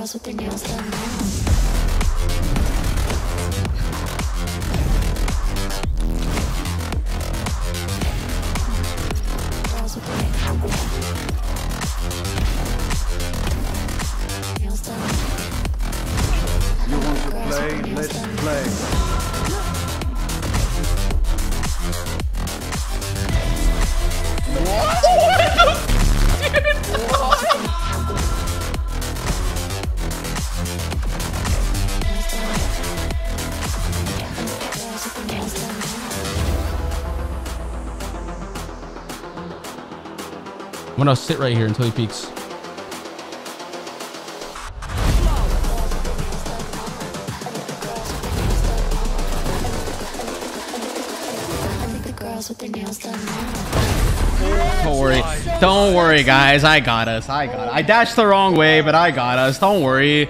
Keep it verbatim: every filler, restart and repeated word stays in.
girls with their nails done now. I'm gonna sit right here until he peeks. Don't worry. Don't worry, guys. I got us. I got us. I dashed the wrong way, but I got us. Don't worry.